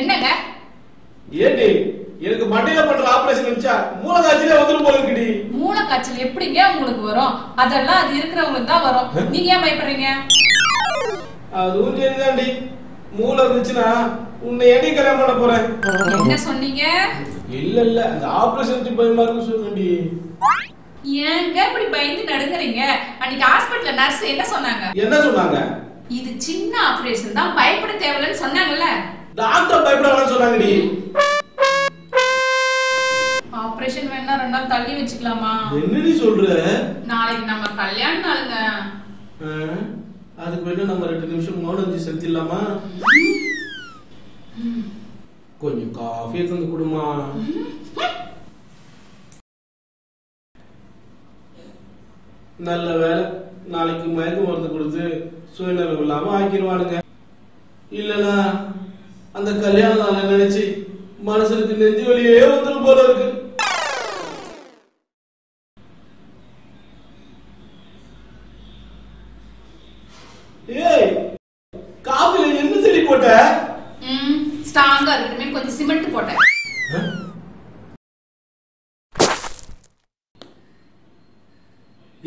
என்னங்க ஏடி எனக்கு மண்டையில பண்ற ஆபரேஷன் வந்துச்சா மூளை காய்ச்சலே வந்துரும் போல இருக்குடி மூளை காய்ச்சல் எப்படிங்க உங்களுக்கு வரும் அதெல்லாம் அது இருக்குறவங்களுக்கு தான் வரும் நீங்க ஏன் பயப்படுறீங்க அதுவும் தெரியுதாண்டி மூளை இருந்துச்சுனா உன்னை ஏடி கல்யாணம் பண்ண போறேன் என்ன சொன்னீங்க இல்ல இல்ல அந்த ஆபரேஷன் தி பயமா இருக்கு சொன்னேன்டி ஏங்க இப்படி பயந்து நடுங்கறீங்க அன்னைக்கு ஹாஸ்பிடல்ல நர்ஸ் என்ன சொன்னாங்க இது சின்ன ஆபரேஷன் தான் பயப்பட தேவலன்னு சொன்னாங்கல டாக்டர் பயப்படலன்னு சொன்னாங்கடி ஆபரேஷன் வேணா ரெண்டு நாள் தள்ளி வெச்சுக்கலாமா என்னடி சொல்ற நாளைக்கு நம்ம கல்யாணம் நாளுங்க அதுக்கு வேணா நம்ம 2 நிமிஷம் மௌனம் வந்து செல்திலாமா கொஞ்சம் காபி எடுத்து குடுமா நல்ல வேளை நாளைக்கு மயக்க மருந்து கொடுத்து சுயநலம் இல்லாம ஆக்கிடுவானுங்க இல்லனா அந்த கல்யாண நாள் நினைச்சு மனசுக்கு நெஞ்சு வலியே வந்துடும் போல இருக்கு ஏய் காஃபில என்ன தள்ளி போட்ட ஸ்ட்ராங்கா இருக்குமே கொஞ்சம் சிமெண்ட் போட்ட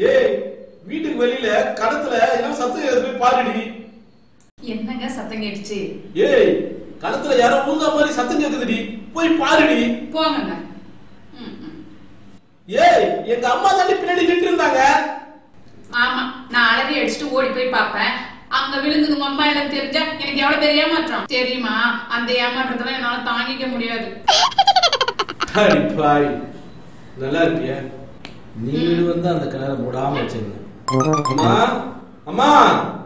ஏய் வீட்டுக்கு வெளியில கடத்துல என்ன சத்தம் ஏதோ பாருடி என்னங்க சத்தம் கேடுச்சு ஏய் கடத்துல யாரோ ஊந்த மாதிரி சத்தம் கேக்குதுடி போய் பாருடி போங்கங்க ஏய் எங்க அம்மா தள்ளி பின்னாடி நின்னு இருந்தாங்க ஆமா நான் அலறி அடிச்சிட்டு ஓடி போய் பாப்பேன் அங்க விழுந்துங்க அம்மா எல்லாம் தெரிஞ்சா எனக்கு எவ்வளவு பெரிய ஏமாற்றம் தெரியுமா அந்த ஏமாற்றத்தை என்னால தாங்கிக்க முடியாது ஹரி பாய் நல்லா இருக்கியா நீ வந்து அந்த கிணறு மூடாம வச்சிருந்த அம்மா அம்மா